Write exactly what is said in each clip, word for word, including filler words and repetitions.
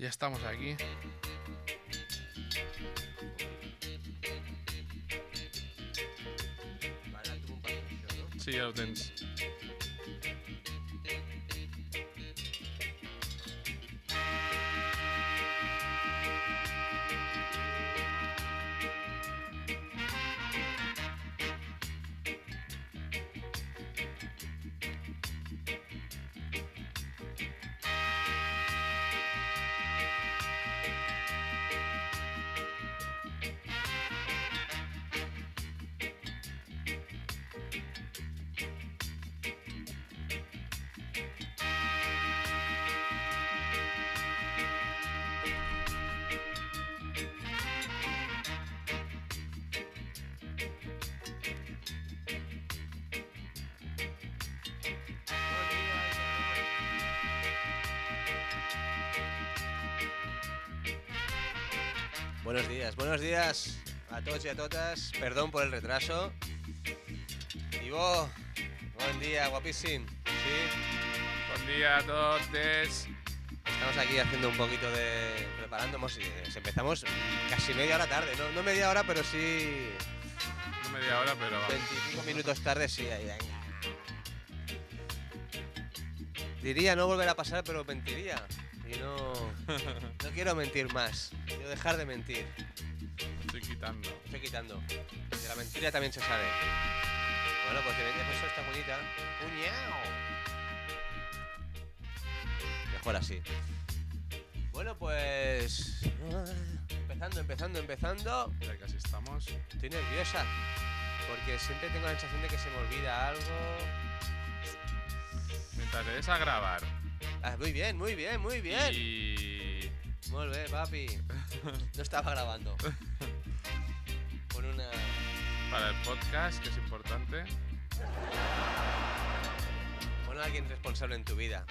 Ya estamos aquí. Sí, ja ho tens. Buenos días, buenos días a todos y a todas, perdón por el retraso. Ivo, buen día, guapísimo. ¿Sí? Buen día a todos. Estamos aquí haciendo un poquito de... preparándonos y empezamos casi media hora tarde, no, no media hora, pero sí... No media hora, pero... veinticinco minutos tarde, sí, ahí, venga. Diría no volver a pasar, pero mentiría. Y no, no quiero mentir más, quiero dejar de mentir. Estoy quitando. Estoy quitando. De la mentira también se sabe. Bueno, pues que me he puesto esta bonita. ¡Uñao! Mejor así. Bueno, pues... Empezando, empezando, empezando. Mira, casi estamos. Estoy nerviosa, porque siempre tengo la sensación de que se me olvida algo. Mientras le des a grabar. Ah, muy bien, muy bien, muy bien. Y... Muy bien, papi. No estaba grabando. Con una... Para el podcast, que es importante. Pon a alguien responsable en tu vida.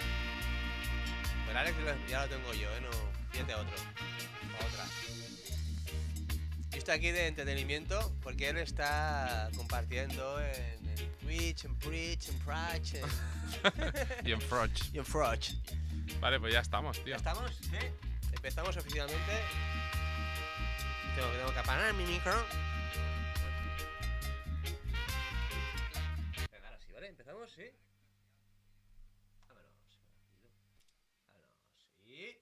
Pero Alex ya lo tengo yo, ¿eh? No, fíjate a otro. A otra. Yo estoy aquí de entretenimiento porque él está compartiendo en... Twitch, en Preach, en Pratch. Y en Froch. Y en Froch. Vale, pues ya estamos, tío. ¿Ya estamos? Sí. Empezamos oficialmente. Tengo, tengo que apagar mi micro. Pegar así, ¿vale? ¿Empezamos? Sí. Vámonos. Vámonos. Sí.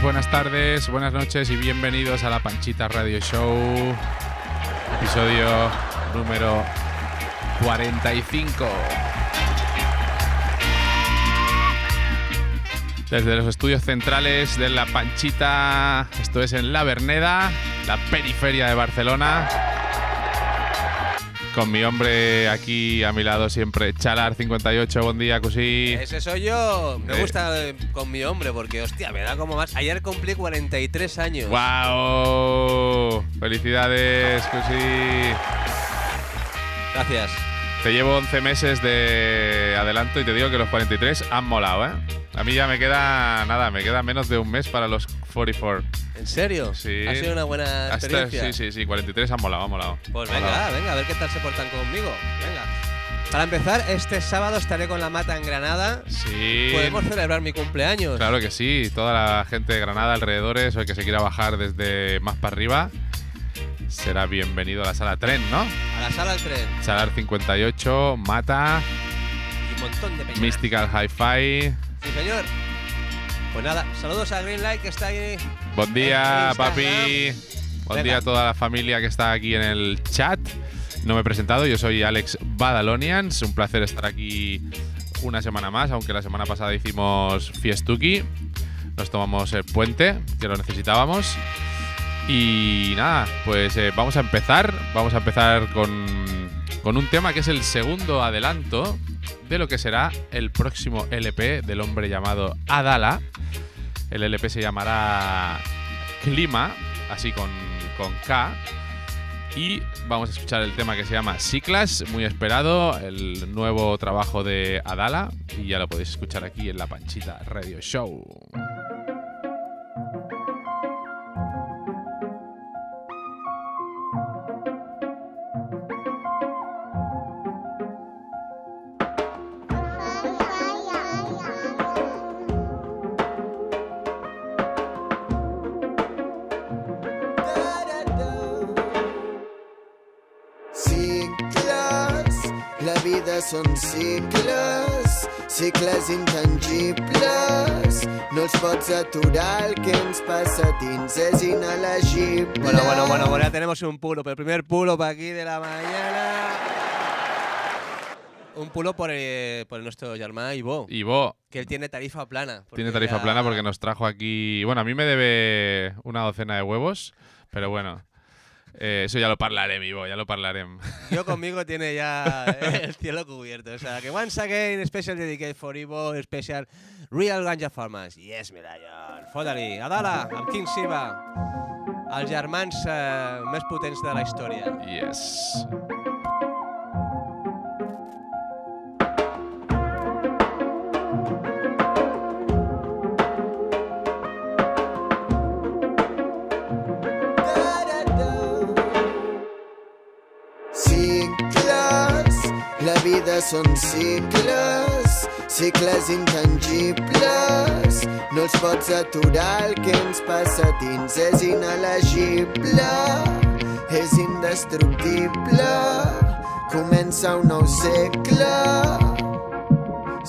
Buenas tardes, buenas noches y bienvenidos a La Panchita Radio Show, episodio número cuarenta y cinco. Desde los estudios centrales de La Panchita, esto es en La Verneda, la periferia de Barcelona. Con mi hombre aquí a mi lado siempre, Chalart cincuenta y ocho, buen día, Cusí. Ese soy yo. Me eh. gusta con mi hombre porque, hostia, me da como más. Ayer cumplí cuarenta y tres años. ¡Wow! ¡Felicidades, Cusí! Gracias. Te llevo once meses de adelanto y te digo que los cuarenta y tres han molado, ¿eh? A mí ya me queda nada, me queda menos de un mes para los cuarenta y cuatro. ¿En serio? Sí. Ha sido una buena experiencia. Hasta, sí, sí, sí, cuarenta y tres han molado, han molado. Pues venga, molado. Venga, a ver qué tal se portan conmigo. Venga. Para empezar, este sábado estaré con la Mata en Granada. Sí. Podemos celebrar mi cumpleaños. Claro que sí, toda la gente de Granada, alrededores, o el que se quiera bajar desde más para arriba, será bienvenido a la sala tren, ¿no? A la sala del tren. Chalart cincuenta y ocho, Mata. Y un montón de peñas. Mystical Hi-Fi. Sí, señor. Pues nada, saludos a Greenlight que está ahí. Buen día, papi. Buen día a toda la familia que está aquí en el chat. No me he presentado, yo soy Alex Badalonians. Un placer estar aquí una semana más, aunque la semana pasada hicimos fiestuki. Nos tomamos el puente, que lo necesitábamos. Y nada, pues eh, vamos a empezar. Vamos a empezar con, con un tema que es el segundo adelanto de lo que será el próximo L P del hombre llamado Adala. El L P se llamará Clima, así con, con K. Y vamos a escuchar el tema que se llama Cicles, muy esperado, el nuevo trabajo de Adala. Y ya lo podéis escuchar aquí en La Panchita Radio Show. Són cicles, cicles intangibles. No els pots aturar, el que ens passa a dins és inelegible. Bueno, bueno, bueno, bueno, ya tenemos un pulo, pero el primer pulo para aquí de la mañana. Un pulo por, eh, por nuestro germán Ivo. Ivo. Que él tiene tarifa plana. Tiene tarifa ya... plana porque nos trajo aquí… Bueno, a mí me debe una docena de huevos, pero bueno… Eh, eso ya lo parlaré, mi bo, ya lo parlaré. Yo conmigo tiene ya el cielo cubierto. O sea, que once again, special dedicated for Ivo, special real ganja farmers. Yes, medallon. Foda-li. Adala, amb King Siva, els germans eh, més potents de la història. Yes. Són cicles, cicles intangibles. No els pots aturar, el que ens passa a dins és inelegible, és indestructible. Comença un nou segle.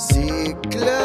Cicle.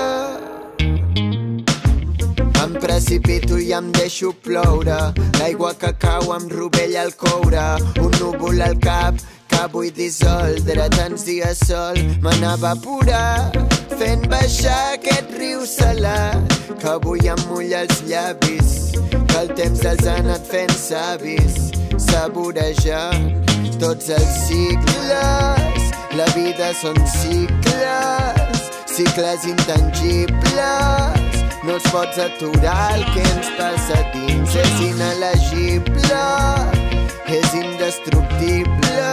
Em precipito i em deixo ploure, l'aigua que cau em rovella el coure, un núvol al cap que vull dissoldre, tants dies sol me n'evaporar, fent baixar aquest riu salat, que avui em mulla els llavis, que el temps els ha anat fent savis, saborejant tots els cicles. La vida són cicles, cicles intangibles. No els pots aturar, el que ens passa a dins és inelegible, és indestructible.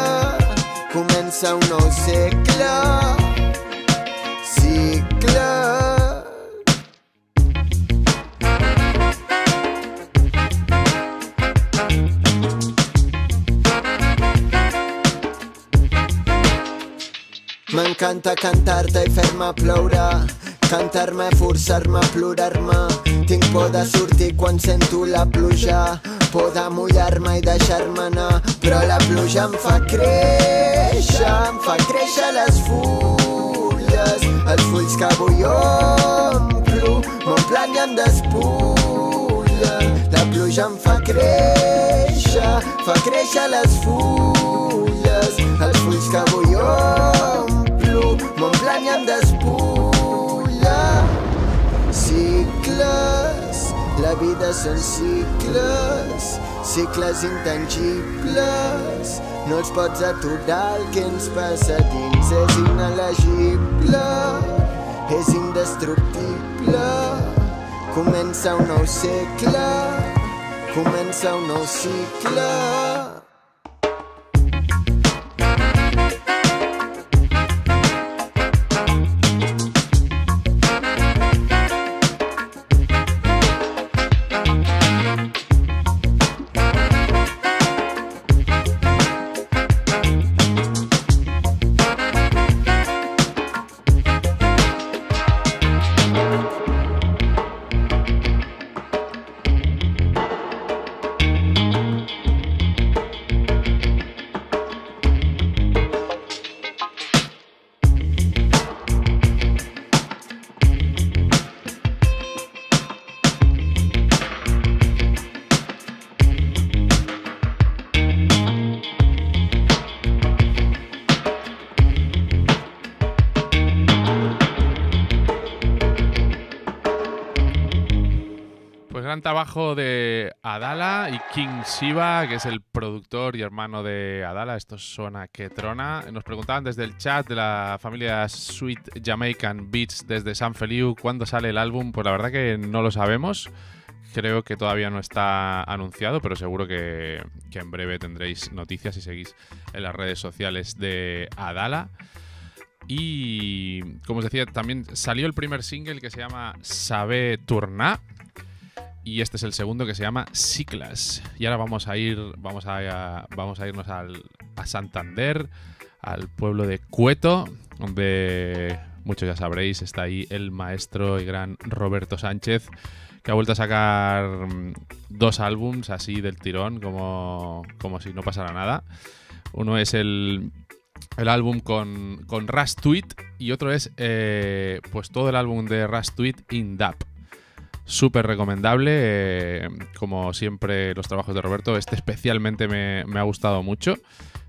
Comença un nou segle. Cicle. M'encanta cantar-te i fer-me ploure, cantar-me, forçar-me, plorar-me. Tinc por de sortir quan sento la pluja, por de mullar-me i deixar-me anar, però la pluja em fa créixer, em fa créixer les fulles, els fulls que avui omplo, m'omplen i em despulla. La pluja em fa créixer, fa créixer les fulles, els fulls que avui omplo, m'omplen i em despulla. Cicles, la vida són cicles, cicles intangibles. No els pots aturar, el que ens passa a dins és inelegible, és indestructible. Comença un nou segle, comença un nou cicle. gran trabajo de Adala y King Siva, que es el productor y hermano de Adala. Esto suena que trona. Nos preguntaban desde el chat de la familia Sweet Jamaican Beats desde San Feliu cuándo sale el álbum. Pues la verdad que no lo sabemos. Creo que todavía no está anunciado, pero seguro que, que en breve tendréis noticias si seguís en las redes sociales de Adala. Y como os decía, también salió el primer single que se llama Sabé Turná. Y este es el segundo que se llama Cicles. Y ahora vamos a ir, vamos a, a, vamos a irnos al, a Santander, al pueblo de Cueto, donde muchos ya sabréis, está ahí el maestro y gran Roberto Sánchez, que ha vuelto a sacar dos álbums así del tirón, como, como si no pasara nada. Uno es el, el álbum con, con Ras Tweed y otro es eh, pues todo el álbum de Ras Tweed in Dub. Súper recomendable, eh, como siempre los trabajos de Roberto. Este especialmente me, me ha gustado mucho.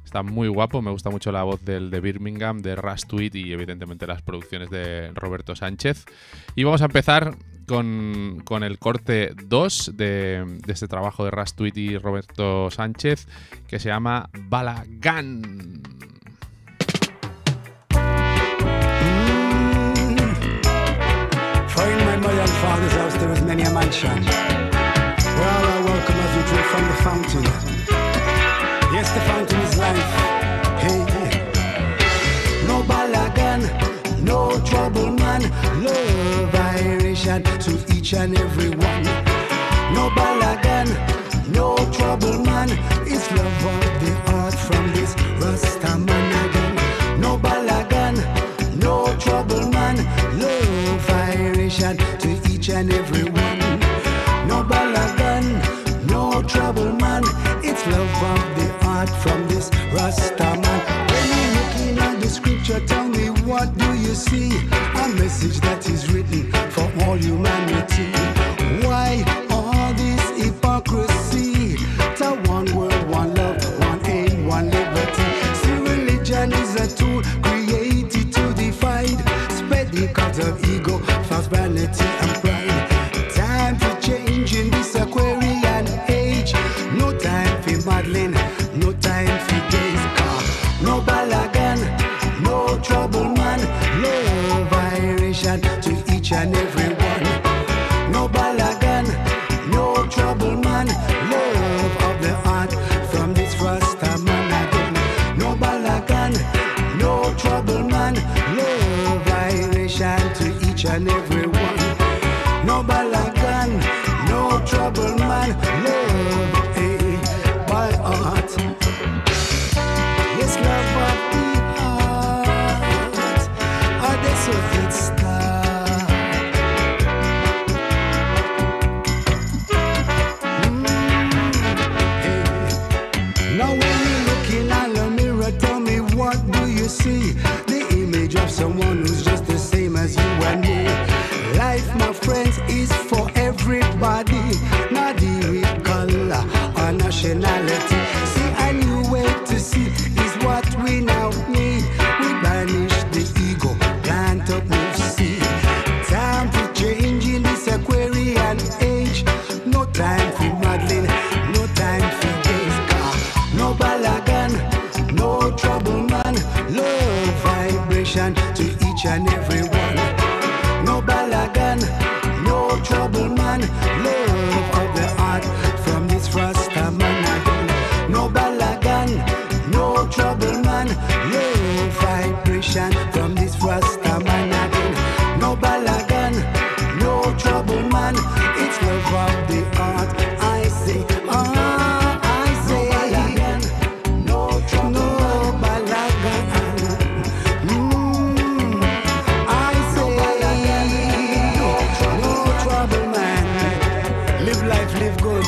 Está muy guapo, me gusta mucho la voz del de Birmingham, de Ras Tweed y evidentemente las producciones de Roberto Sánchez. Y vamos a empezar con, con el corte dos de, de este trabajo de Ras Tweed y Roberto Sánchez, que se llama Balagán. Mm. Following my mother and father's house there was many a mansion, where all are welcome as we drink from the fountain. Yes, the fountain is life. Hey, hey. No balagan, no trouble, man. Love, iration to each and every one. No balagan, no trouble, man. It's love of the heart from this Rasta man again. No balagan, no trouble, man. Love, iration to each and every one. No balagan, no trouble, man. It's love of the from this Rasta man. When you look in the scripture, tell me what do you see? A message that is written for all humanity. Why all this hypocrisy? To one world, one love, one aim, one liberty. See, religion is a tool created to divide, spread the cause of ego, false vanity and pride. Time for change in this Aquarian age. No time for meddling. No time for days, car. No balagan, no trouble, man. Love, iration to each and every one. No balagan, no trouble, man. Love of the heart from this Rasta man again. No balagan, no trouble, man. Love, iration to each and every one. No balagan, no trouble, man. Love. Yes, love of the heart. Oh, that's what it starts. Mm, hey. Now when you look in the mirror, tell me what do you see? The image of someone who's just the same as you and me. Life, my friends, is for everybody. Not the color or nationality. See, a new way to see is what we now need. We banish the ego, plant up with seed. Time for change in this Aquarian age. No time for meddling, no time for days. No balagan, no trouble, man. Love, vibration to each and every one. No balagan, no trouble, man. Love of the heart from this Rasta man again. No balagan, no trouble, man. Love vibration from this Rasta man again. No balagan, no trouble, man. It's love of the heart. I say, ah, I say, no balagan, no trouble, no balagan. Mm, I say, no trouble, no trouble, man. Live life, live good.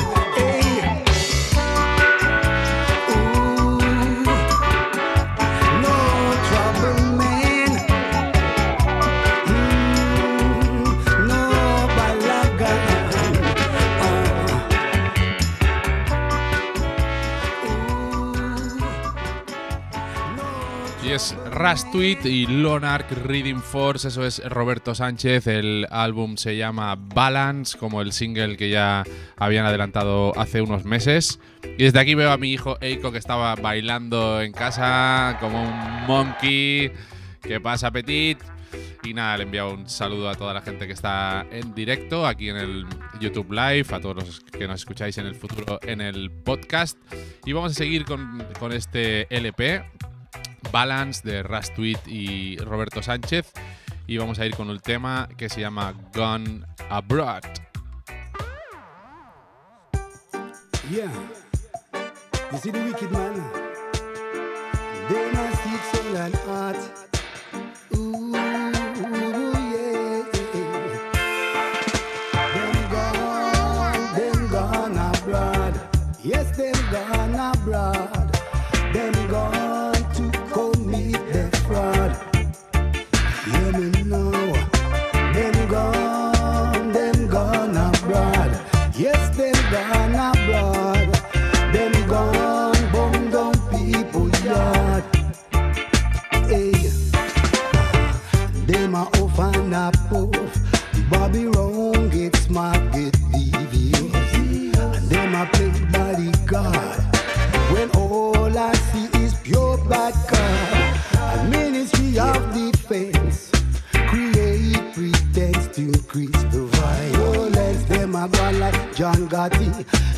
Y es Ras Tweed y Lone Ark Reading Force, eso es Roberto Sánchez, el álbum se llama Balance, como el single que ya habían adelantado hace unos meses. Y desde aquí veo a mi hijo Eiko que estaba bailando en casa como un monkey. ¿Qué pasa, Petit? Y nada, le envío un saludo a toda la gente que está en directo aquí en el YouTube Live, a todos los que nos escucháis en el futuro en el podcast. Y vamos a seguir con, con este L P, Balance, de Ras Tweed y Roberto Sánchez. Y vamos a ir con un tema que se llama Gone Abroad. Yeah, you see the wicked man. They must eat some land art. Yes, them gone abroad. Them gone to commit the fraud. Hear me now. Them gone, them gone abroad. Yes, them gone abroad. Them gone, bomb down people's yard. Hey, them a off and a poof. Babylon get smart, get devious. And them a play. God, when all I see is pure bad God, a ministry of defense create pretense to increase the violence. Them a go like John Gotti,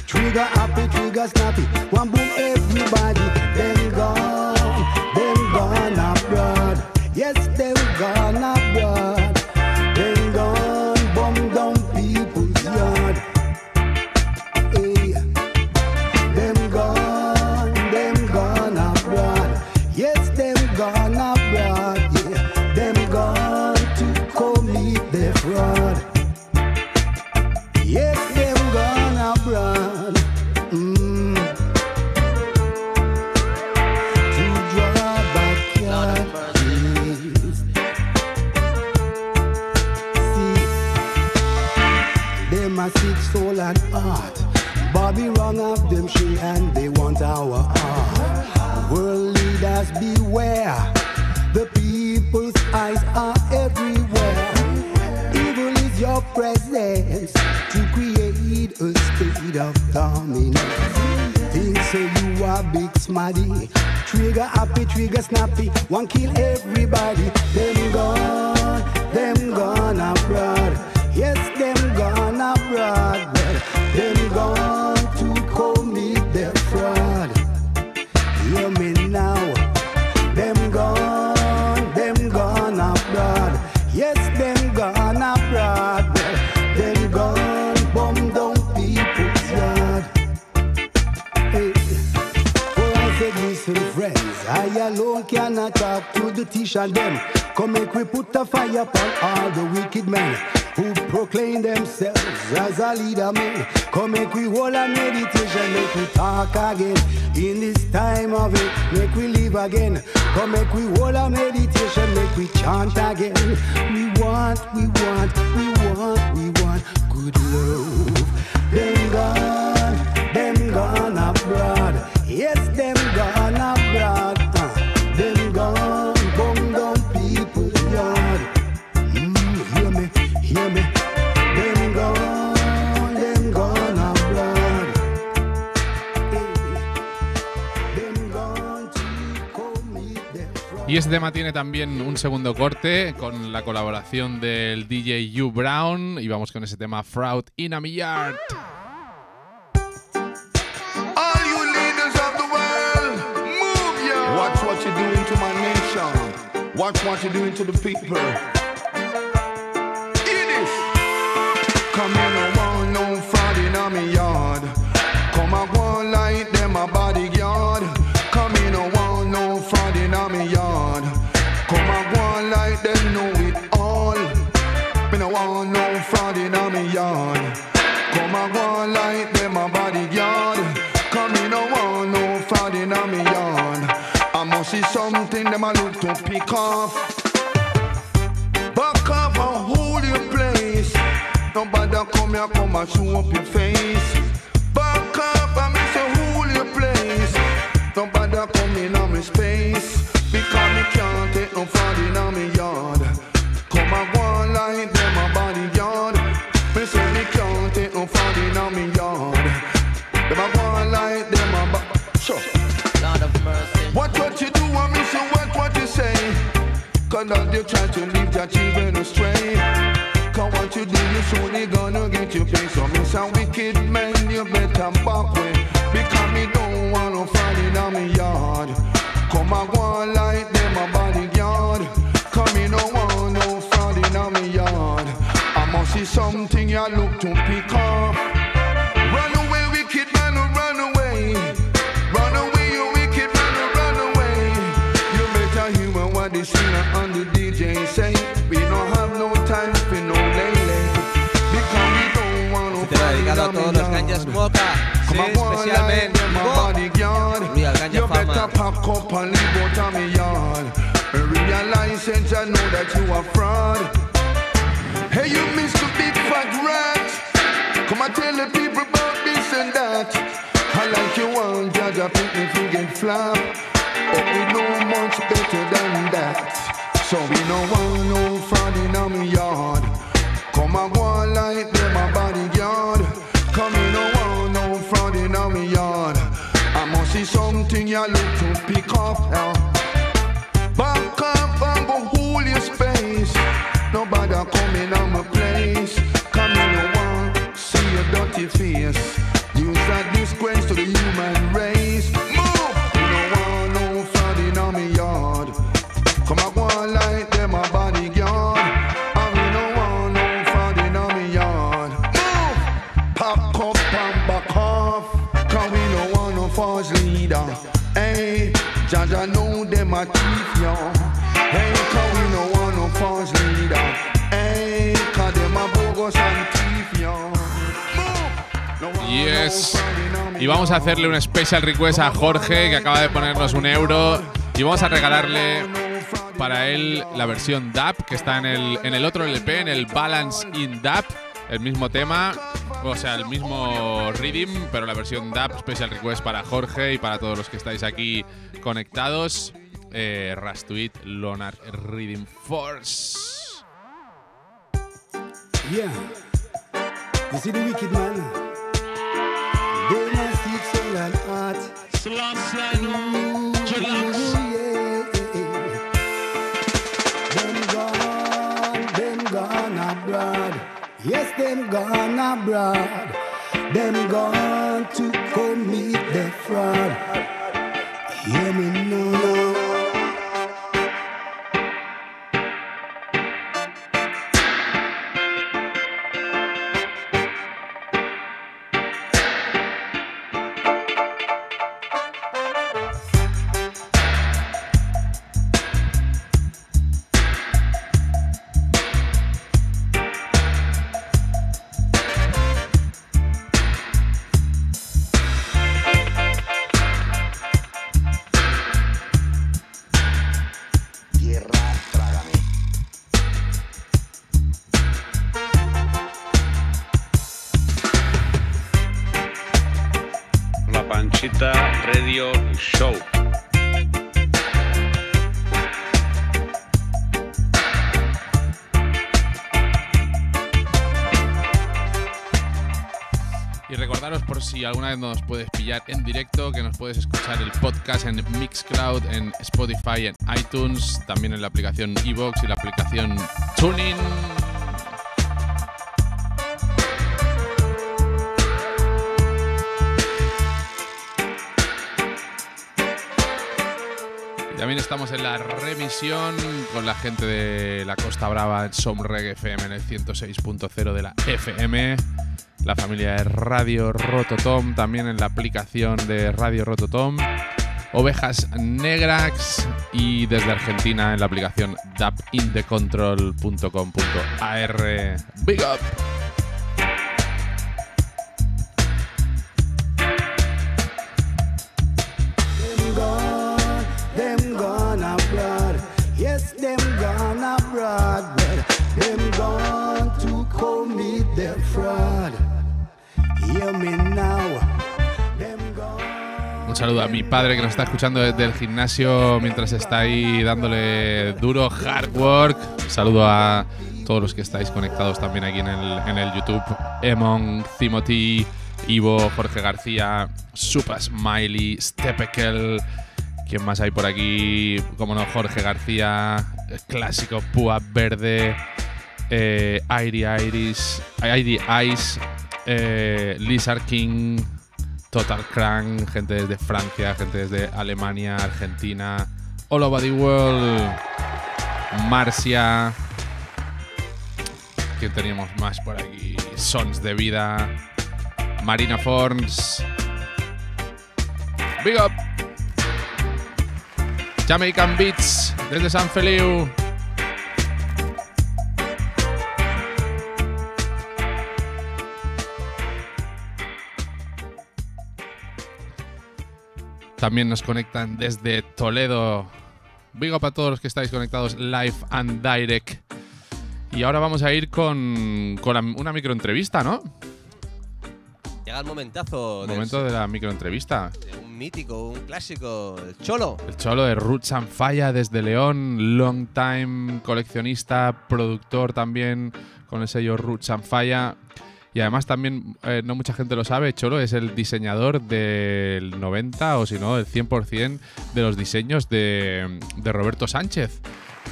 trigger happy, trigger snappy, one boom everybody. Them gone, them gone abroad. Yes, them gone abroad. Them gone, bomb down people's yard. Soul and art, Bobby wrong of them she and they want our art. World leaders beware, the people's eyes are everywhere. Evil is your presence to create a state of dominance. Think say you are big smarty, trigger happy, trigger snappy, one kill everybody. Them gone, them gone abroad. Yes, them gone abroad, them gone to commit the fraud. Hear me now, them gone, them gone abroad. Yes, them gone abroad, them gone bomb down people's yard. Hey, oh, I said, listen, friends, I alone cannot talk to the teacher and them. Come make we put a fire upon all the wicked men who proclaim themselves as a leader man. Come make we hold a meditation, make we talk again. In this time of it, make we live again. Come make we hold a meditation, make we chant again. We want, we want, we want, we want good love. Them gone, them gone abroad. Yes, them gone abroad. Uh, them gone. Hear me, them gone, them gone abroad. Them gone to commit the fraud. Y este tema tiene también un segundo corte con la colaboración del D J U Brown. Y vamos con ese tema, Fraud in a Millard. All you leaders of the world, move your. Watch what you're doing to my nation. Watch what you're doing to the people. Come in, no one, no fraud in a me yard. Come a one like them a bodyguard. Come in, no one, no fraud in a me yard. Come a one like them know it all. Me no want no fraud in a me yard. Come a one like them a bodyguard. Come in, no one, no fraud in a me yard. I must see something them a look to pick off. Back up and hold your place. Nobody come here, come and show up your face. Back up and me say hold your place. Nobody come in on my space. Because me Them a go on like them a ba- sure. Lord of mercy. What what you do, I miss you, what what you say. Cause now they try to leave that even astray. Cause what you do, you soon they gonna get you pay. So miss a wicked man, you better back way. Because me don't wanna find it on me yard. Come a go on like them a bodyguard. Cause me don't want no fraud in a me yard. I must see something you look to pick up. Run away, wicked man, run away. Run away, you wicked man, run away. You better hear what the singer and the D J say. We don't have no time for no lay-lay. Because we don't want no fight in our yard. Sí, especialmente Real you better pack up and leave out of me yard. Realize and I know that you are fraud. Hey, you Mister Big Fat Rat, come and tell the people about this and that. I like you one judge, I think if you get flap. But we know much better than that. So we don't want no fraud in our yard. Come and go on like them a bodyguard. Come in no one, no fraud in our yard. I must see something you look to pick up now. Back up and go hold your space. Nobody coming on my place. Come in no one, see your dirty face. Use that disgrace to the human race. Move! No one, no fraud in our yard. Come and go on like them a bodyguard. False leader, hey, Jaja know them a thief, yo. Hey, cause we no want no false leader, hey, cause them a bogus and thief, yo. Yes, y vamos a hacerle un special request a Jorge, que acaba de ponernos un euro, y vamos a regalarle para él la versión D A P, que está en el, en el otro L P, en el Balance in D A P, el mismo tema. O sea, el mismo Rhythm, pero la versión D A B, Special Request para Jorge y para todos los que estáis aquí conectados. Eh, Ras Tweed, Lone Ark Reading Force. Yeah. You see the wicked man. They must eat soul and heart. Slam, slam, chillax. Them gone, them gone abroad. Yes, them gone abroad. Them gone to commit the fraud. Hear me now. Radio Show. Y recordaros, por si alguna vez nos puedes pillar en directo, que nos puedes escuchar el podcast en Mixcloud, en Spotify, en iTunes, también en la aplicación Ivox y la aplicación TuneIn. También estamos en la remisión con la gente de la Costa Brava en Somreg F M en el ciento seis punto cero de la F M. La familia de Radio Rototom también en la aplicación de Radio Rototom. Ovejas Negras y desde Argentina en la aplicación dub in the control punto com punto a r. ¡Big up! Un saludo a mi padre que nos está escuchando desde el gimnasio mientras está ahí dándole duro hard work. Un saludo a todos los que estáis conectados también aquí en el, en el YouTube. Emon, Timothy, Ivo, Jorge García, Supa Smiley, Stepekel. ¿Quién más hay por aquí? Como no, Jorge García, el clásico Púa Verde, eh, Airy Iris, Airy Ice, eh, Lizard King, Total Crank, gente desde Francia, gente desde Alemania, Argentina, All Over the World, Marcia. ¿Quién teníamos más por aquí? Sons de Vida, Marina Forns, Big Up, Jamaican Beats desde San Feliu. También nos conectan desde Toledo. Big up a todos los que estáis conectados live and direct. Y ahora vamos a ir con, con la, una microentrevista, ¿no? Llega el momentazo. El momento del, de la microentrevista. Un mítico, un clásico, el Cholo. El Cholo de Roots and Falla desde León, long time coleccionista, productor también con el sello Roots and Falla. Y además también, eh, no mucha gente lo sabe, Cholo es el diseñador del noventa o si no, del cien por cien de los diseños de, de Roberto Sánchez.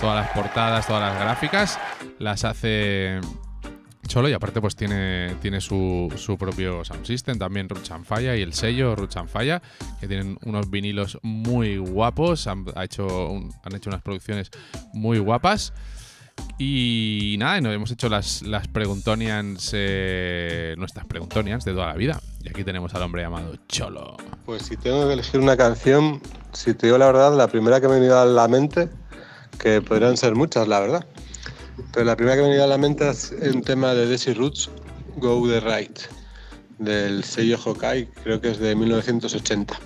Todas las portadas, todas las gráficas las hace Cholo y aparte pues tiene, tiene su, su propio sound system, también Roots and Falla y el sello Roots and Falla, que tienen unos vinilos muy guapos, han, ha hecho un, han hecho unas producciones muy guapas. Y nada, y nos hemos hecho las, las preguntonians, eh, nuestras preguntonians de toda la vida. Y aquí tenemos al hombre llamado Cholo. Pues si tengo que elegir una canción, si te digo la verdad, la primera que me vino a la mente, que podrían ser muchas, la verdad, pero la primera que me vino a la mente es un tema de Desi Roots, Go the Right, del sello Hokkai, creo que es de mil novecientos ochenta.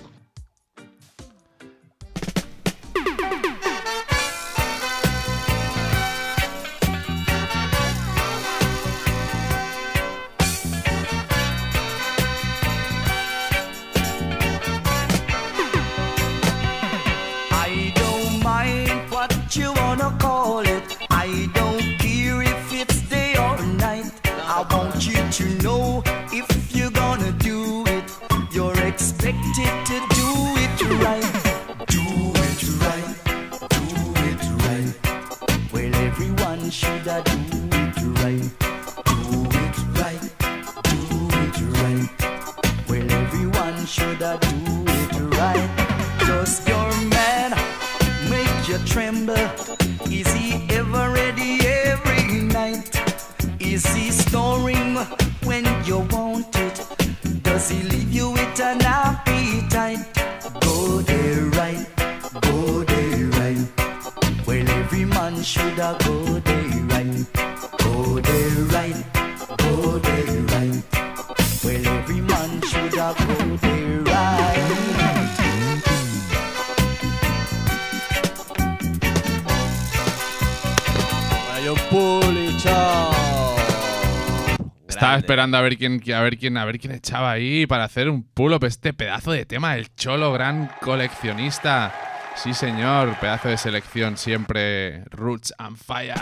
Esperando a ver quién, a ver quién, a ver quién echaba ahí para hacer un pull-up este pedazo de tema. El Cholo, gran coleccionista. Sí, señor. Pedazo de selección siempre. Roots and Fire.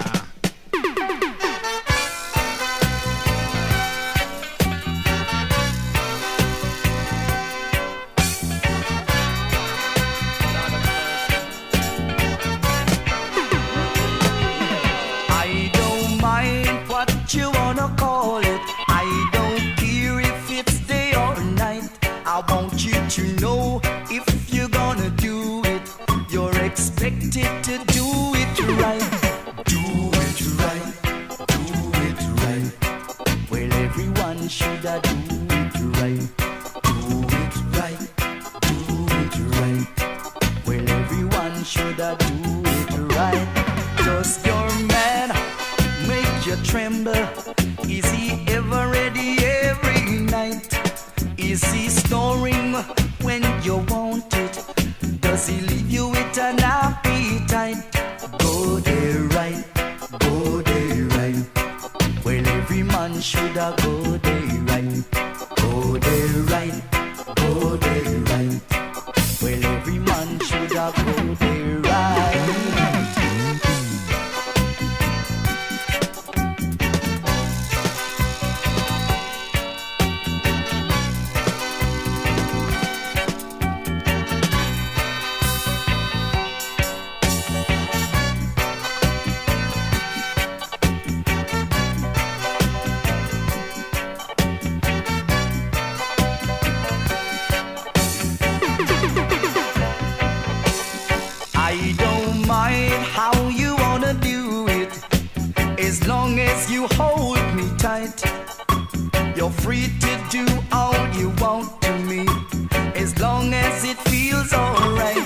as long as it feels alright.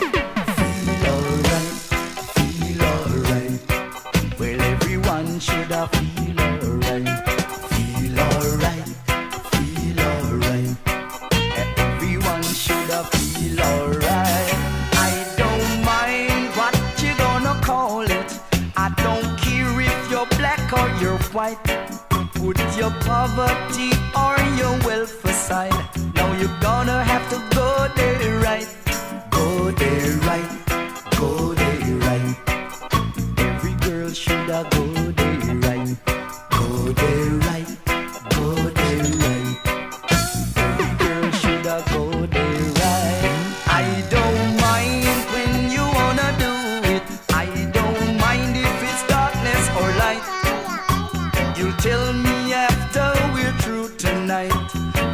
Feel alright, feel alright. Well, everyone should have feel alright. Feel alright, feel alright. Everyone should have feel alright. I don't mind what you gonna call it. I don't care if you're black or you're white. Put your poverty or your wealth aside. Now you're gonna have to go there right. Go there right, go there right. Every girl should I go there right. Go there right, go there right. Every girl should I go there right. I don't mind when you wanna do it. I don't mind if it's darkness or light. You tell me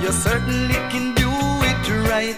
you certainly can do it right.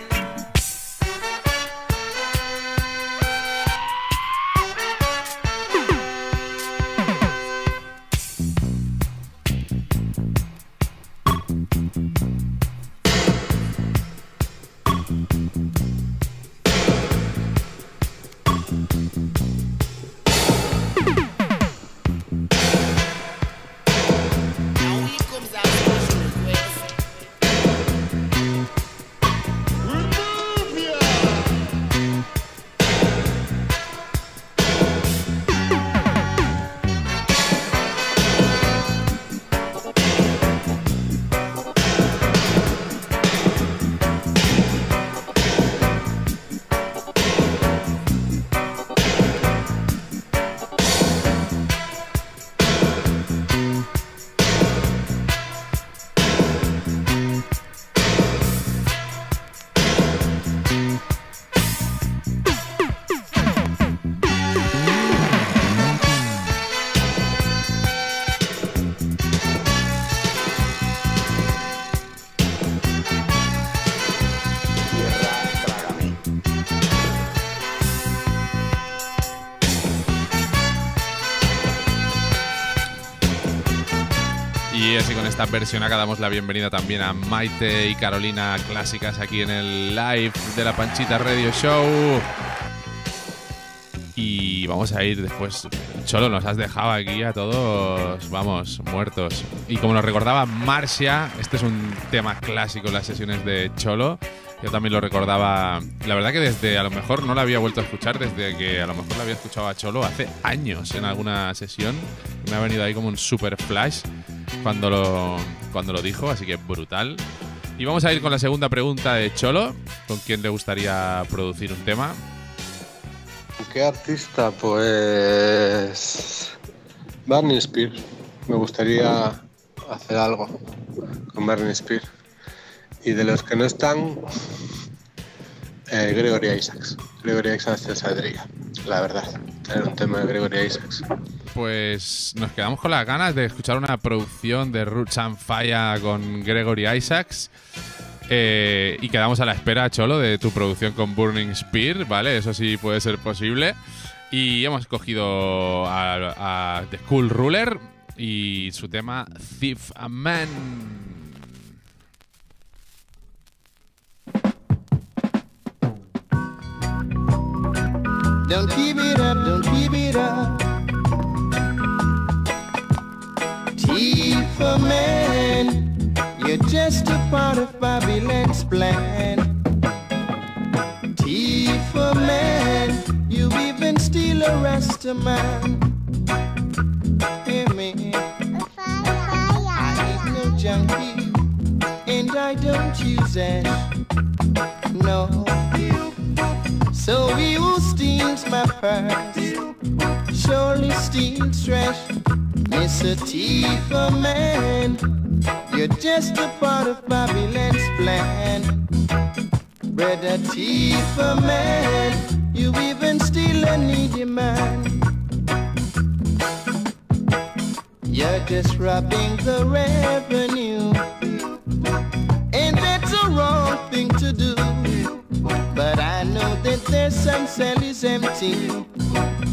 Esta versión acá damos la bienvenida también a Maite y Carolina Clásicas aquí en el live de La Panchita Radio Show. Y vamos a ir después. Cholo, nos has dejado aquí a todos, vamos, muertos. Y como nos recordaba Marcia, este es un tema clásico en las sesiones de Cholo. Yo también lo recordaba, la verdad que desde, a lo mejor no la había vuelto a escuchar desde que a lo mejor la había escuchado a Cholo hace años en alguna sesión. Me ha venido ahí como un super flash cuando lo, cuando lo dijo, así que brutal. Y vamos a ir con la segunda pregunta de Cholo, ¿con quién le gustaría producir un tema? ¿Qué artista? Pues... Burning Spear. Me gustaría hacer algo con Burning Spear. Y de los que no están, eh, Gregory Isaacs. Gregory Isaacs se saldría, la verdad, tener un tema de Gregory Isaacs. Pues nos quedamos con las ganas de escuchar una producción de Roots and Fire con Gregory Isaacs. Eh, y quedamos a la espera, Cholo, de tu producción con Burning Spear, ¿vale? Eso sí puede ser posible. Y hemos cogido a, a The School Ruler y su tema Thief a Man. Don't keep it up, don't keep it up. Thief a man, you're just a part of Babylon's plan. Thief a man, you even steal a Rasta man. Hear me, I ain't no junkie, and I don't use ash, no. So he who steals my purse surely steals trash. It's a thief a man, you're just a part of Babylon's plan. Brother thief a man, you even steal a needy man. You're just robbing the revenue, and that's a wrong thing to do. But I know that there's some cellies empty,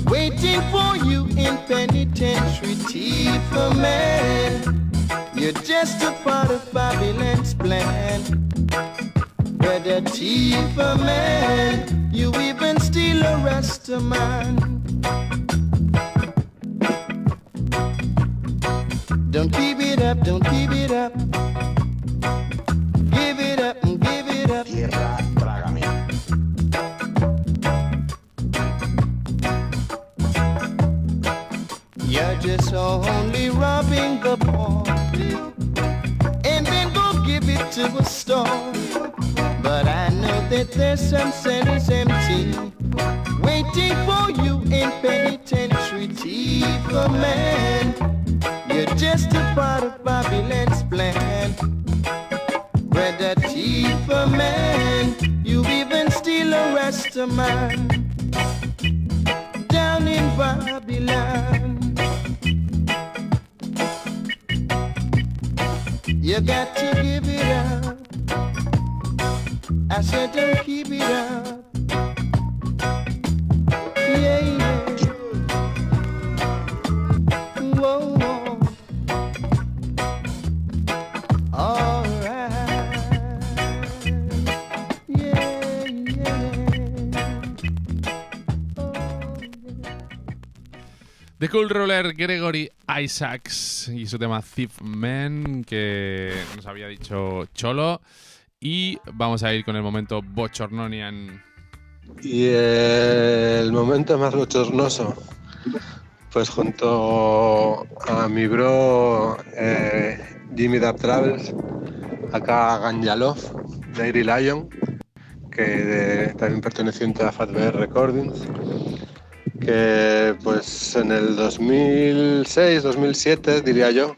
waiting for you in penitentiary. Thief a man, you're just a part of Babylon's plan. better thief a man. You even steal a rest of mine. Don't keep it up, don't keep it up. Give it up and give it up. Tierra, trágame. You're just only robbing the poor, and then go give it to a store. But I know that there's some centers empty, waiting for you in penitentiary. Thief a man, you're just a part of Babylon's plan. Brother, thief a man, you even steal a rest of mine. Down in Babylon, you got to give it up. I said don't keep it up. Yeah, yeah. Whoa, whoa. All right. Yeah, yeah. Oh, yeah. The Cool Ruler, Gregory Isaacs, y su tema Thief Man, que nos había dicho Cholo. Y vamos a ir con el momento bochornonian. Y el momento más bochornoso, pues junto a mi bro eh, Jimmy Dab Travels, acá Ganjalov, de Airy Lion, que de, también perteneciente a Fatbear Recordings, que pues en el dos mil seis, dos mil siete, diría yo,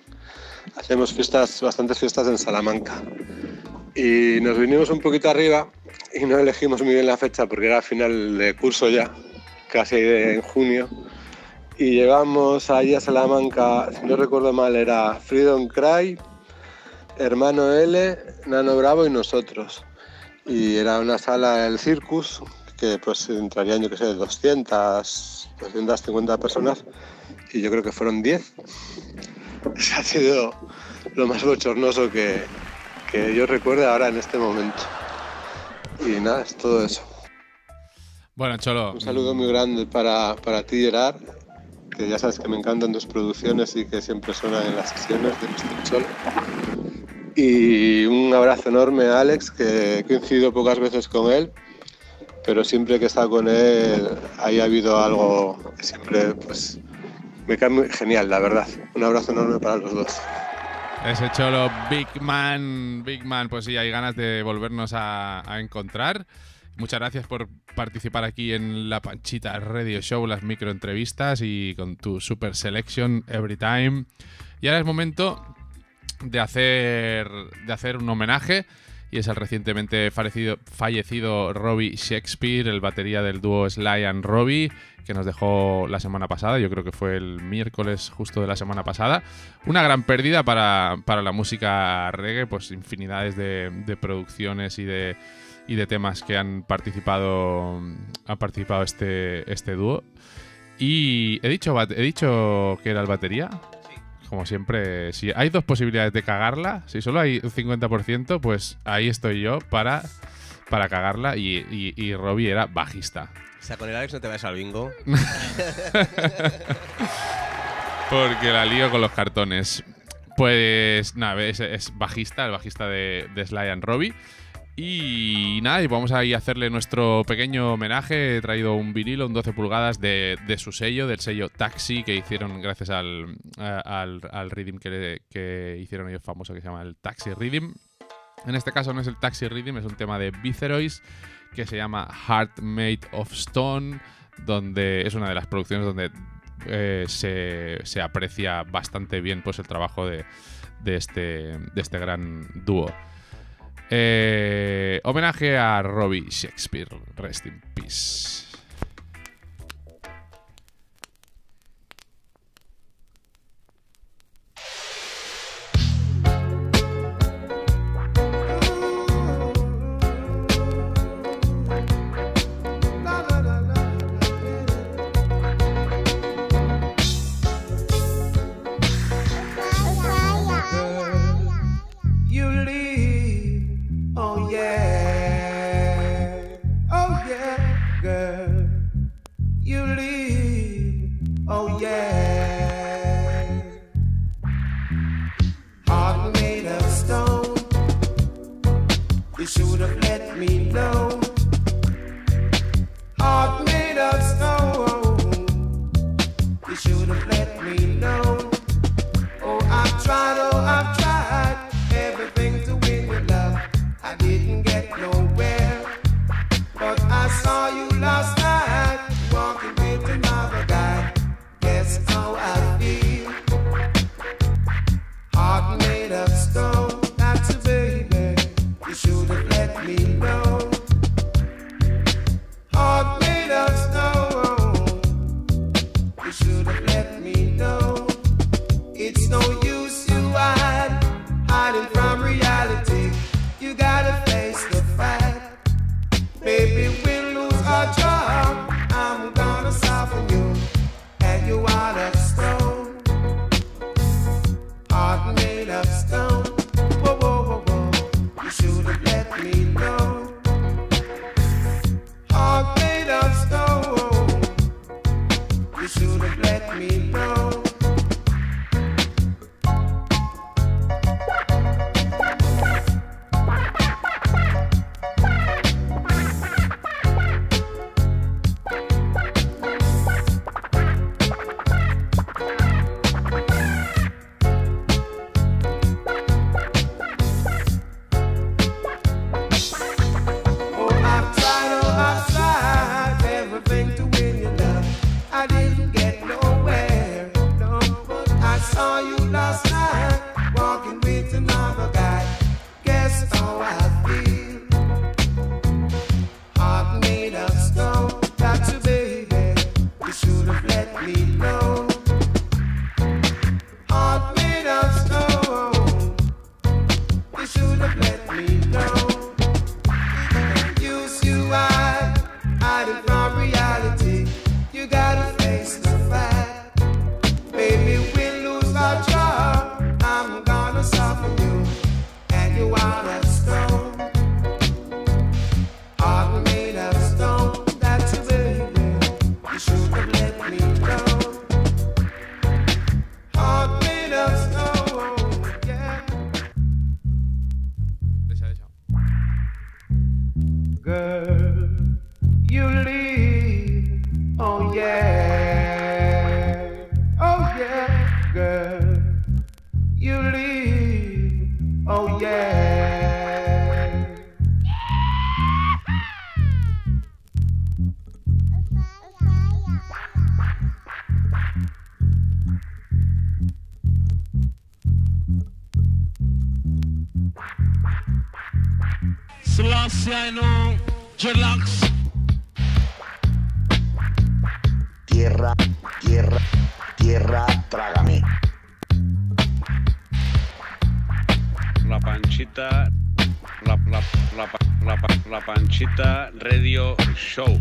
hacemos fiestas, bastantes fiestas en Salamanca. Y nos vinimos un poquito arriba y no elegimos muy bien la fecha porque era final de curso ya, casi en junio. Y llegamos allí a Salamanca, si no recuerdo mal, era Freedom Cry, Hermano L, Nano Bravo y nosotros. Y era una sala del Circus, que pues entrarían, yo qué sé, doscientas, doscientas cincuenta personas, y yo creo que fueron diez. Eso ha sido lo más bochornoso que... que yo recuerdo ahora en este momento. Y nada, es todo eso. Bueno, Cholo, un saludo muy grande para, para ti, Gerard, que ya sabes que me encantan tus producciones y que siempre suenan en las sesiones de Mister Cholo. Y un abrazo enorme a Alex, que he coincidido pocas veces con él, pero siempre que he estado con él ahí ha habido algo que siempre pues me cae muy genial, la verdad. Un abrazo enorme para los dos. Ese Cholo, Big Man, Big Man, pues sí, hay ganas de volvernos a, a encontrar. Muchas gracias por participar aquí en La Panchita Radio Show, las microentrevistas y con tu super selection every time. Y ahora es momento de hacer, de hacer un homenaje, y es al recientemente fallecido, fallecido Robbie Shakespeare, el batería del dúo Sly and Robbie, que nos dejó la semana pasada, yo creo que fue el miércoles justo de la semana pasada. Una gran pérdida para, para la música reggae, pues infinidades de, de producciones y de, y de temas que han participado, ha participado este, este dúo. Y he dicho, he dicho que era el batería. Como siempre, si hay dos posibilidades de cagarla, si solo hay un cincuenta por ciento, pues ahí estoy yo para, para cagarla. Y, y, y Robbie era bajista. O sea, con el Alex no te vayas al bingo. Porque la lío con los cartones. Pues nada, es, es bajista, el bajista de, de Sly and Robbie. Y nada, y vamos a ir a hacerle nuestro pequeño homenaje. He traído un vinilo, un doce pulgadas de, de su sello, del sello Taxi, que hicieron gracias al, al, al rhythm que, le, que hicieron ellos famoso, que se llama el Taxi Rhythm. En este caso no es el Taxi Rhythm, es un tema de Viceroy's que se llama Heart Made of Stone, donde es una de las producciones donde eh, se, se aprecia bastante bien pues, el trabajo de, de, este, de este gran dúo. Eh, homenaje a Robbie Shakespeare. Rest in peace. Oh yeah. Radio Show.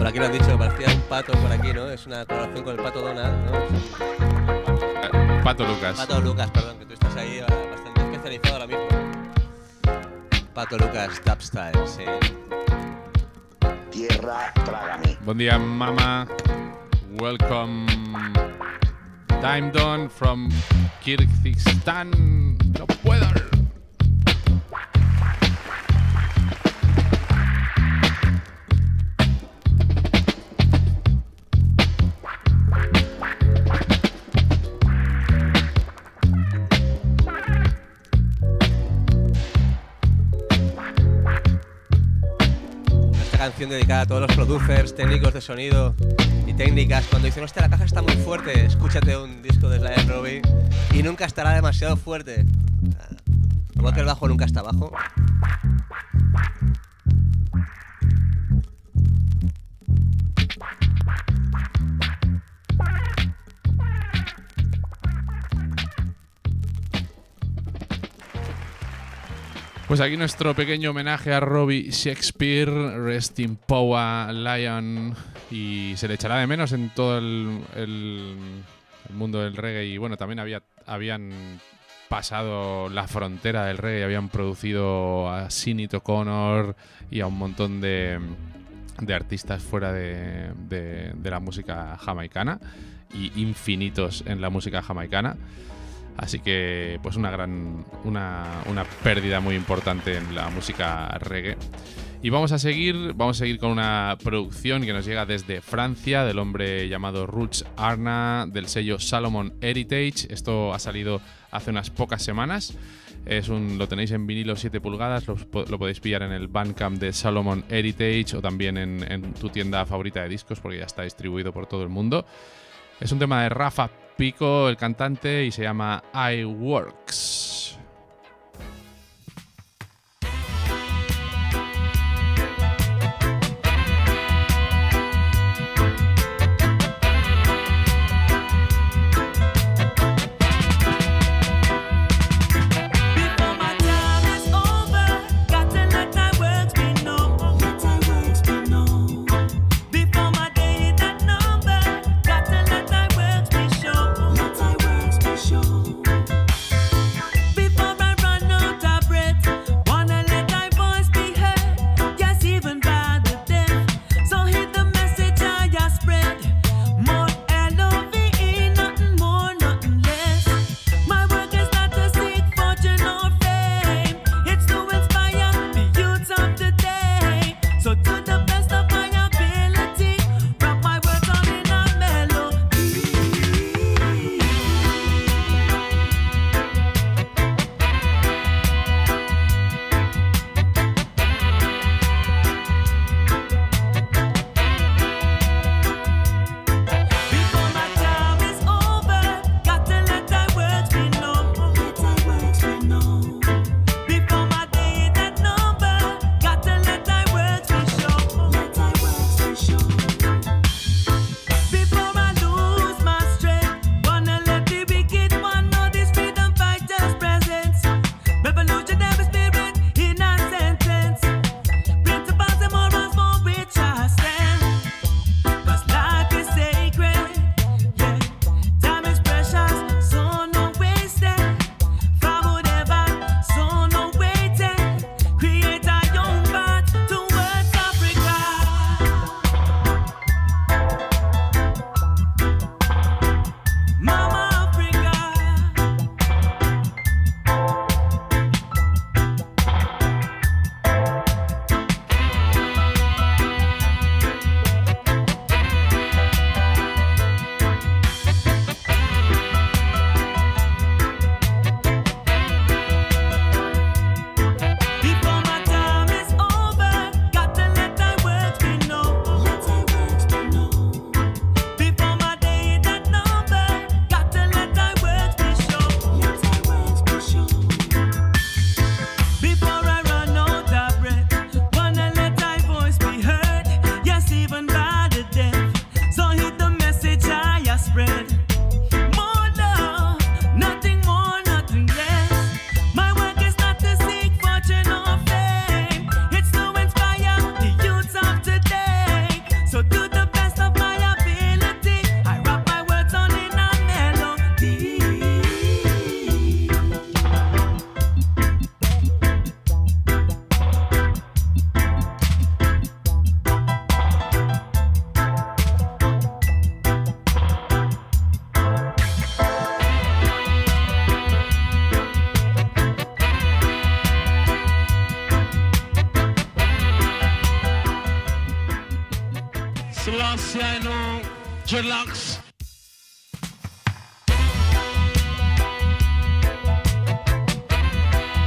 Aquí lo han dicho, parecía un pato por aquí, ¿no? Es una colaboración con el pato Donald, ¿no? Pato Lucas. Pato Lucas, perdón, que tú estás ahí bastante especializado ahora mismo. Pato Lucas, Dubstyle, sí. Tierra, trágame. Buen día, mamá. Welcome. Time Dawn from Kirguistán. No puedo. Dedicada a todos los producers, técnicos de sonido y técnicas. Cuando dicen, hostia, la caja está muy fuerte, escúchate un disco de Sly and Robbie y nunca estará demasiado fuerte. Igual que el bajo nunca está bajo. Pues aquí nuestro pequeño homenaje a Robbie Shakespeare, Rest in Power, Lion, y se le echará de menos en todo el, el, el mundo del reggae. Y bueno, también había, habían pasado la frontera del reggae, habían producido a Sinead O'Connor y a un montón de, de artistas fuera de, de, de la música jamaicana, y infinitos en la música jamaicana. Así que pues una gran una, una pérdida muy importante en la música reggae. Y vamos a seguir vamos a seguir con una producción que nos llega desde Francia, del hombre llamado Roots Arna, del sello Salomon Heritage. Esto ha salido hace unas pocas semanas. Es un, lo tenéis en vinilo siete pulgadas, lo, lo podéis pillar en el Bandcamp de Salomon Heritage o también en, en tu tienda favorita de discos, porque ya está distribuido por todo el mundo. Es un tema de Rafa Pico, el cantante, y se llama I Works. Relax.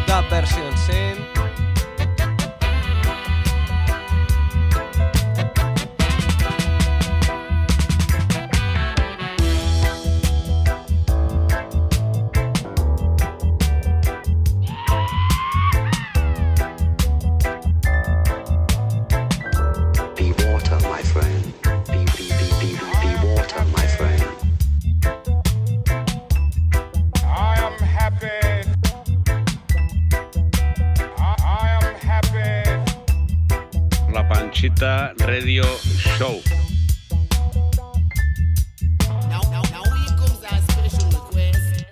Dub Version cent. Radio Show. Now, now, now here comes our special request.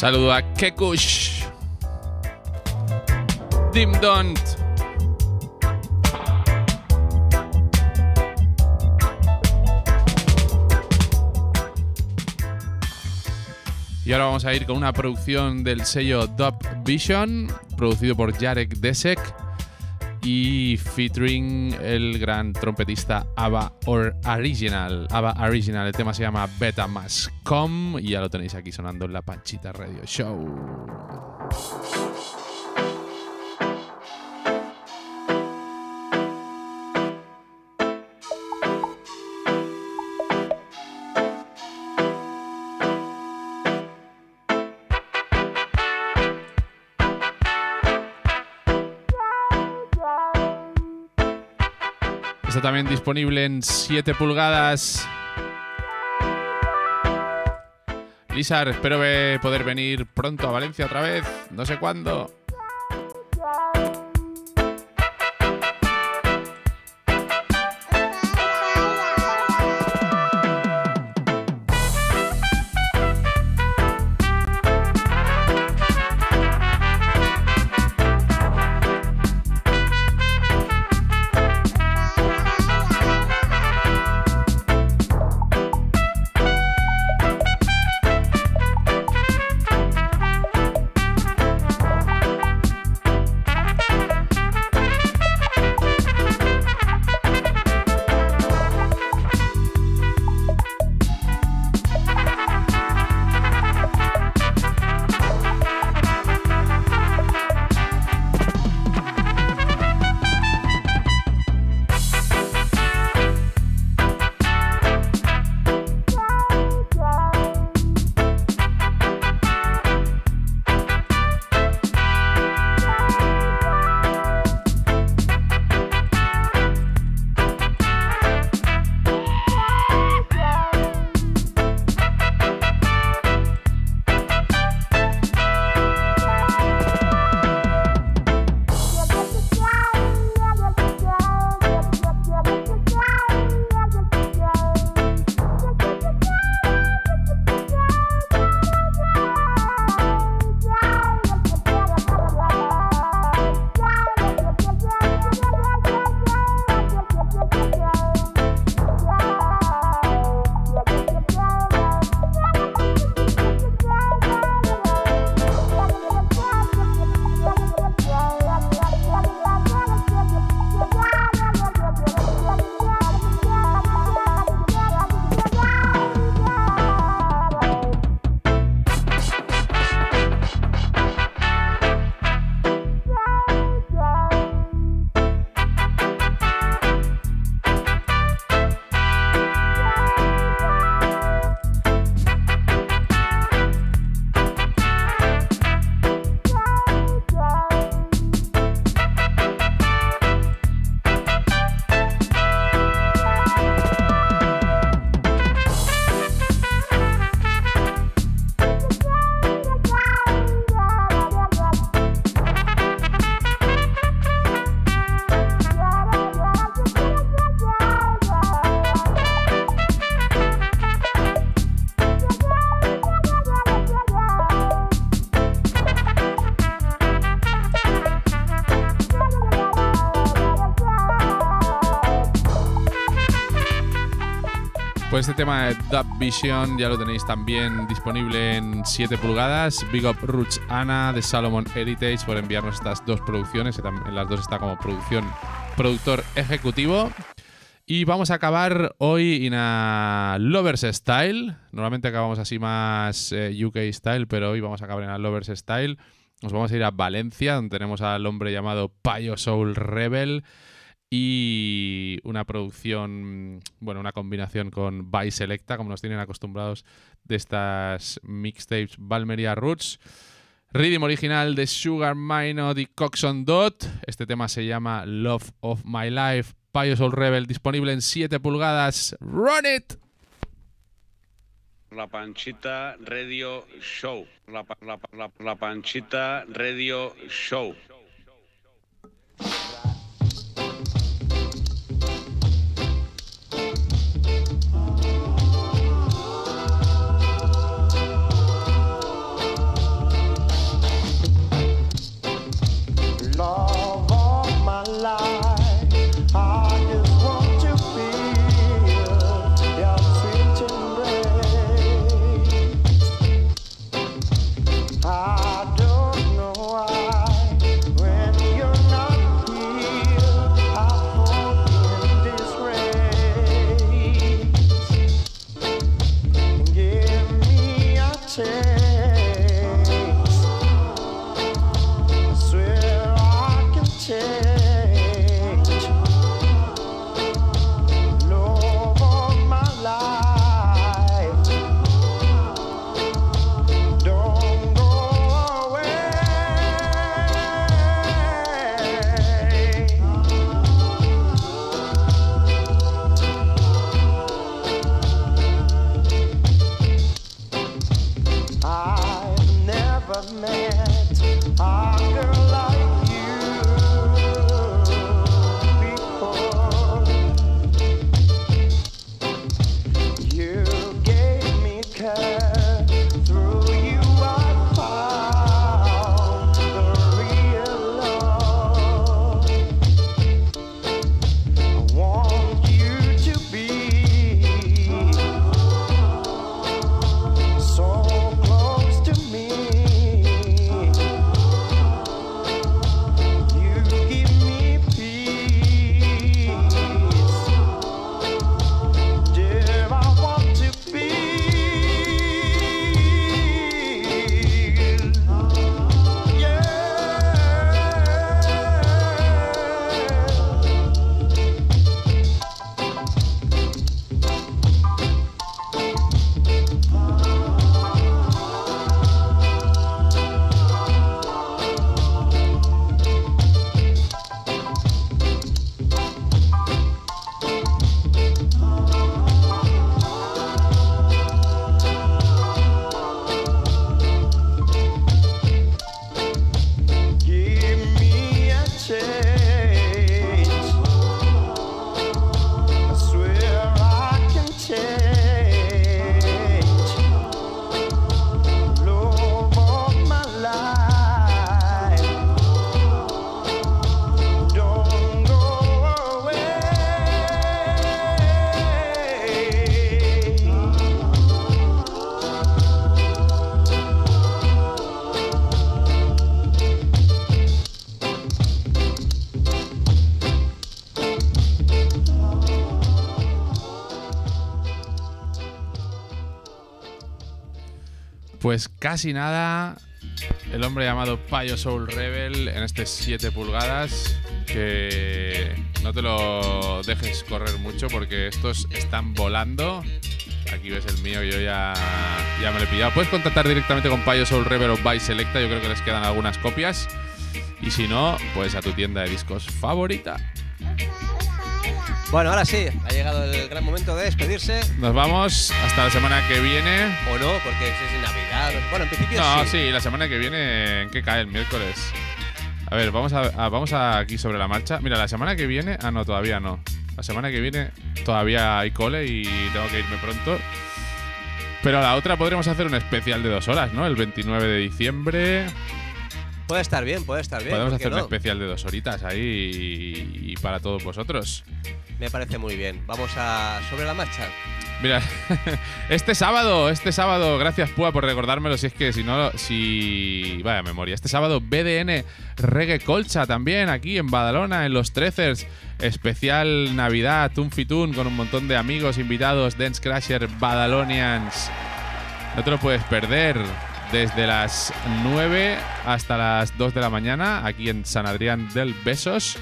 Saludo a Kekush, Dim Don't, y ahora vamos a ir con una producción del sello Dub Vision, producido por Jarek Desek y featuring el gran trompetista Abba Original. Abba Original, el tema se llama Beta Más Com y ya lo tenéis aquí sonando en La Panchita Radio Show. Está también disponible en siete pulgadas. Lizar, espero poder venir pronto a Valencia otra vez. No sé cuándo. Este tema de Dub Vision ya lo tenéis también disponible en siete pulgadas. Big Up Roots Anna de Salomon Heritage por enviarnos estas dos producciones. En las dos está como producción, productor ejecutivo. Y vamos a acabar hoy en a Lovers Style. Normalmente acabamos así más eh, U K Style, pero hoy vamos a acabar en a Lovers Style. Nos vamos a ir a Valencia, donde tenemos al hombre llamado Payo Soul Rebel. Y una producción, bueno, una combinación con By Selecta, como nos tienen acostumbrados de estas mixtapes Valmeria Roots. Rhythm original de Sugar Minot y Coxon Dot. Este tema se llama Love of My Life. Payo Soul Rebel, disponible en siete pulgadas. ¡Run it! La Panchita Radio Show. La, pa la, pa la, pa la Panchita Radio Show. Pues casi nada, el hombre llamado Payo Soul Rebel en este siete pulgadas, que no te lo dejes correr mucho porque estos están volando. Aquí ves el mío, yo ya, ya me lo he pillado. Puedes contactar directamente con Payo Soul Rebel o Buy Selecta, yo creo que les quedan algunas copias. Y si no, pues a tu tienda de discos favorita. Bueno, ahora sí, ha llegado el gran momento de despedirse. Nos vamos hasta la semana que viene. O no, porque es Navidad. Bueno, en principio no, sí. No, sí, la semana que viene, ¿en qué cae? El miércoles. A ver, vamos a, a, vamos a aquí sobre la marcha. Mira, la semana que viene… Ah, no, todavía no. La semana que viene todavía hay cole y tengo que irme pronto. Pero a la otra podremos hacer un especial de dos horas, ¿no? El veintinueve de diciembre… Puede estar bien, puede estar bien. Podemos hacer un no? especial de dos horitas ahí y, y para todos vosotros. Me parece muy bien. Vamos a sobre la marcha. Mira, este sábado, este sábado, gracias Púa por recordármelo, si es que si no, si... Vaya memoria. Este sábado B D N Reggae Colcha también, aquí en Badalona, en los Trecers. Especial Navidad, Tunfitun, con un montón de amigos, invitados, Dance Crasher, Badalonians. No te lo puedes perder. Desde las nueve hasta las dos de la mañana, aquí en San Adrián del Besos.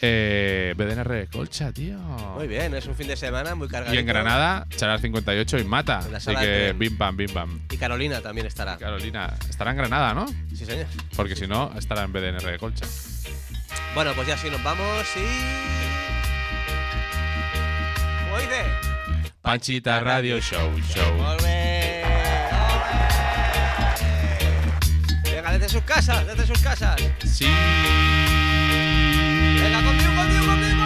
Eh, B D N R Colcha, tío. Muy bien, es un fin de semana muy cargado. Y en Granada, Chalart cincuenta y ocho y Mata. Así que bim bam, bim bam. Y Carolina también estará. Carolina estará en Granada, ¿no? Sí, señor. Porque si no, estará en B D N R Colcha. Bueno, pues ya sí, nos vamos y… ¡Oye! Panchita Radio Show, show. ¡Volve! Desde sus casas, desde sus casas. Sí. Venga, conmigo, conmigo, conmigo,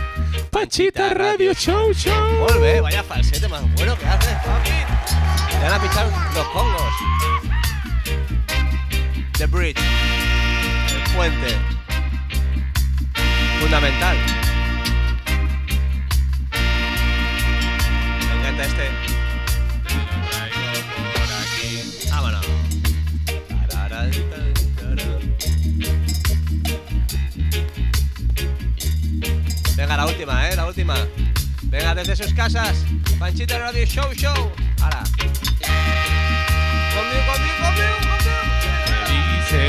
conmigo. Panchita Radio Show, show. Volve, vaya falsete más bueno que haces, papi. Te van a pichar los congos. The Bridge. El puente. Fundamental. Me encanta este. Vámonos. Venga, la última, eh, la última. Venga, desde sus casas. Panchita Radio Show, show. Ahora. Conmigo, conmigo, conmigo, conmigo. ¿Qué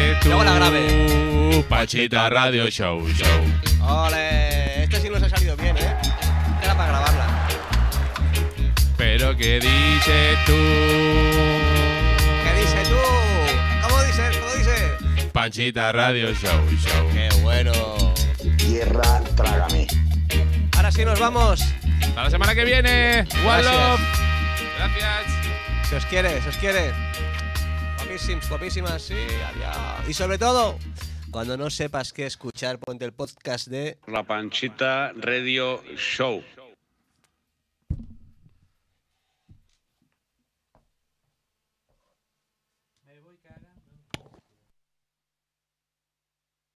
dice tú? Luego la grave. Panchita Radio Show, show. Ole, este sí nos ha salido bien, eh. Era para grabarla. Pero ¿qué dice tú? Panchita Radio Show, show. Qué bueno. Tierra, trágame. Ahora sí nos vamos. Hasta la semana que viene. One love. Gracias. Se os quiere, se os quiere. Guapísimas, guapísimas. Sí, adiós. Y sobre todo, cuando no sepas qué escuchar, ponte el podcast de La Panchita Radio Show.